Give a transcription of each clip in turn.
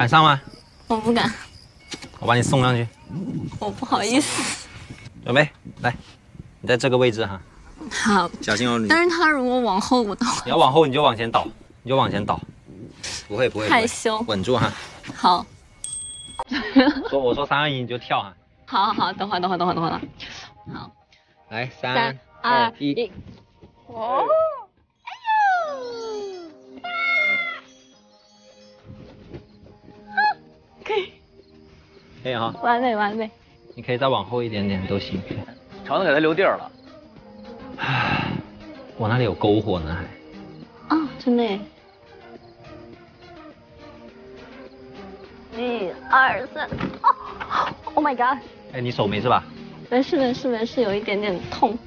敢上吗？我不敢。我把你送上去。我不好意思。准备，来，你在这个位置哈。好。小心哦。但是他如果往后，我倒。你要往后，你就往前倒，你就往前倒。不会不会。害羞。稳住哈。好。说我说3、2、1你就跳哈。好好好，等会儿。好。来，3、2、1。哦。 可以哈，完美。你可以再往后一点点都行。橙子给他留地儿了。唉，我那里有篝火呢还。啊，真的。1、2、3，哦 ，Oh my god！ 哎，你手没事吧？没事，有一点点痛。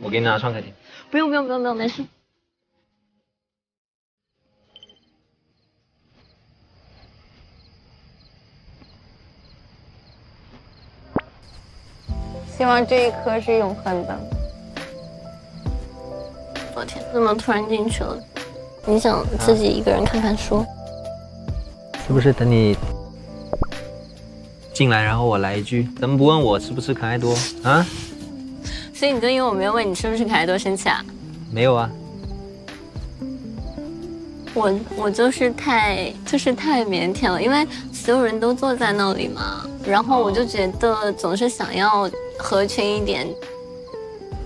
我给你拿创可贴。不用，没事。 希望这一刻是永恒的。昨天怎么突然进去了？你想自己一个人看看书？是不是等你进来，然后我来一句，怎么不问我是不是可爱多啊？所以你就因为我没有问你是不是可爱多生气啊？没有啊。我就是太腼腆了，因为所有人都坐在那里嘛，然后我就觉得总是想要。 合群一点，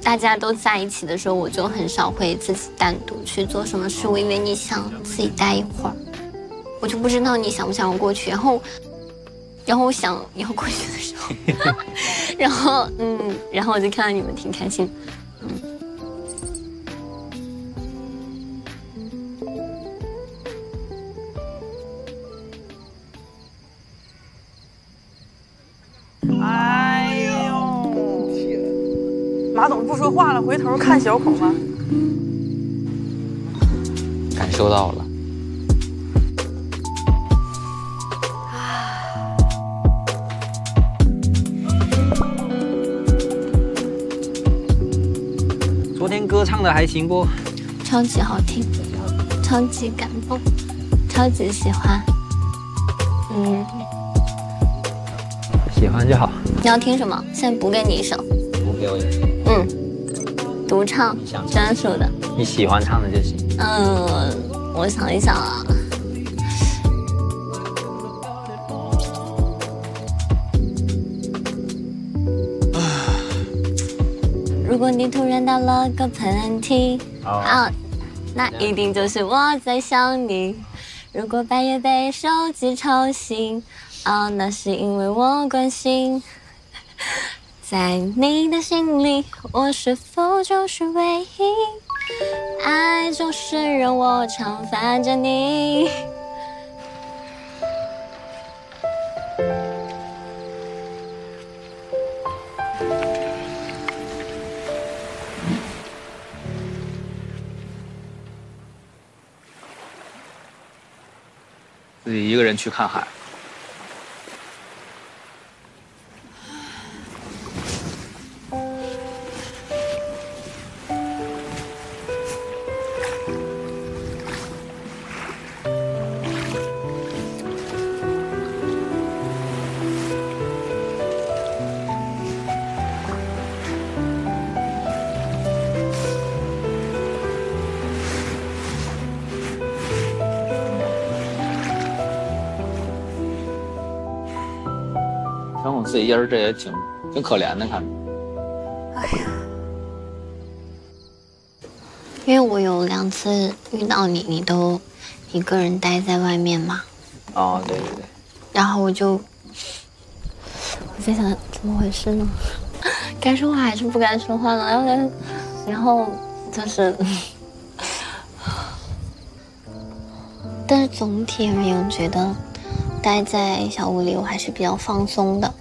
大家都在一起的时候，我就很少会自己单独去做什么事物，因为你想自己待一会儿，我就不知道你想不想我过去。然后我想以后过去的时候，然后我就看到你们挺开心，马总不说话了，回头看小孔吗？感受到了。昨天歌唱的还行不？超级好听，超级感动，超级喜欢。喜欢就好。你要听什么？现在补给你一首。补给我一首。 独唱，专属的，你喜欢唱的就行。我想一想啊，如果你突然打了个喷嚏，啊，那一定就是我在想你。如果半夜被手机吵醒，啊，那是因为我关心。 在你的心里，我是否就是唯一？爱总是让我常烦着你。自己一个人去看海。 自己一人这也挺可怜的，看着。哎呀，因为我有2次遇到你，你都一个人待在外面嘛。哦，对。然后我在想怎么回事呢？该说话还是不该说话呢？然后就是，但是总体而言，我觉得待在小屋里我还是比较放松的。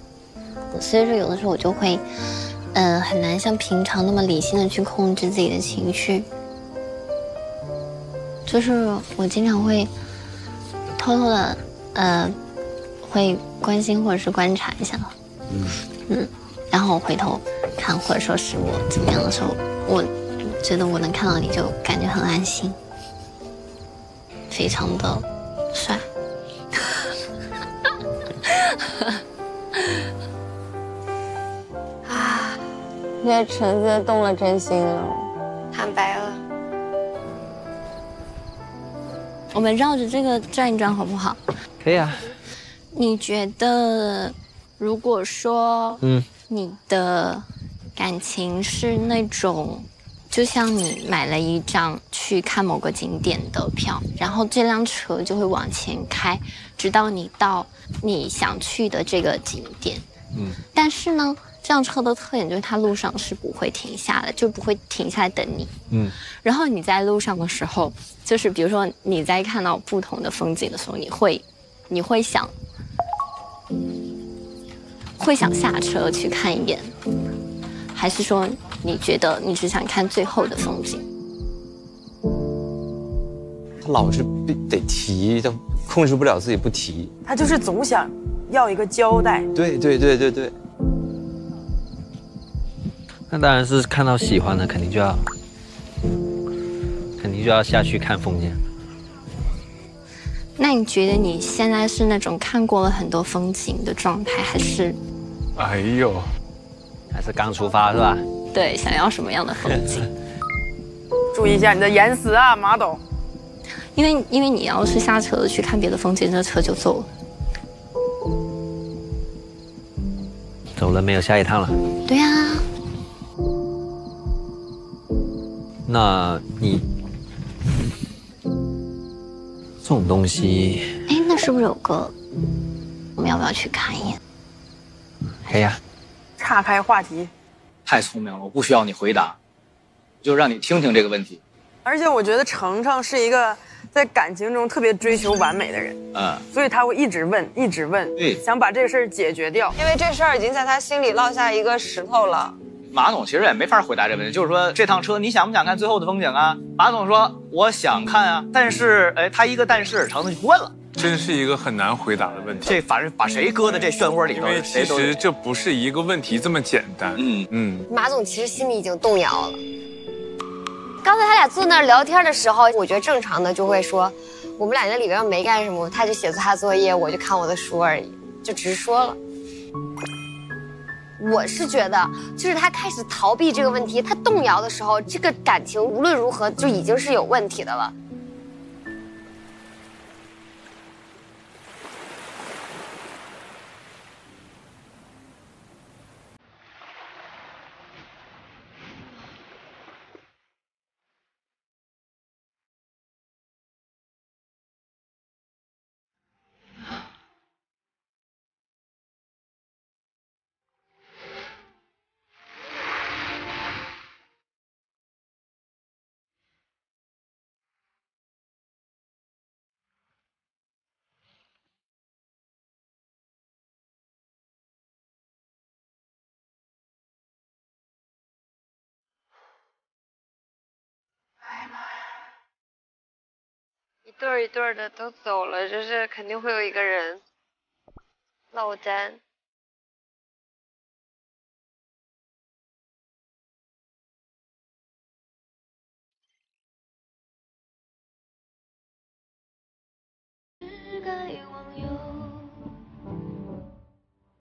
所以说，有的时候我就会，很难像平常那么理性的去控制自己的情绪。就是我经常会偷偷的，会关心或者是观察一下，然后我回头看，或者说是我怎么样的时候，我觉得我能看到你就感觉很安心，非常的帅。啊，这橙子动了真心了，坦白了。我们绕着这个转一转好不好？可以啊。你觉得，如果说，你的感情是那种，就像你买了一张去看某个景点的票，然后这辆车就会往前开，直到你到你想去的这个景点。但是呢，这辆车的特点就是它路上是不会停下的，就不会停下来等你。然后你在路上的时候，就是比如说你在看到不同的风景的时候，你会想。会想下车去看一眼，还是说你觉得你只想看最后的风景？他老是得提，他控制不了自己不提。他就是总想要一个交代。对。那当然是看到喜欢的，肯定就要下去看风景。那你觉得你现在是那种看过了很多风景的状态，还是？哎呦，还是刚出发是吧？对，想要什么样的风景？注意一下你的言辞啊，马董。因为你要是下车去看别的风景，这车就走了。走了，没有下一趟了。对呀。那你？这种东西，哎，那是不是有个？我们要不要去看一眼？可以啊。岔开话题。太聪明了，我不需要你回答，就让你听听这个问题。而且我觉得程程是一个在感情中特别追求完美的人，所以他会一直问，对，想把这事儿解决掉，因为这事儿已经在他心里落下一个石头了。马总其实也没法回答这问题，就是说这趟车你想不想看最后的风景啊？马总说我想看啊，但是他一个但是，橙子就不问了。真是一个很难回答的问题。这反正把谁搁在这漩涡里头，因为其实这不是一个问题这么简单。马总其实心里已经动摇了。刚才他俩坐那儿聊天的时候，我觉得正常的就会说，我们俩在里边没干什么，他就写他的作业，我就看我的书而已，就直说了。我是觉得，就是他开始逃避这个问题，他动摇的时候，这个感情无论如何就已经是有问题的了。一对的都走了，就是肯定会有一个人落单。是个网友。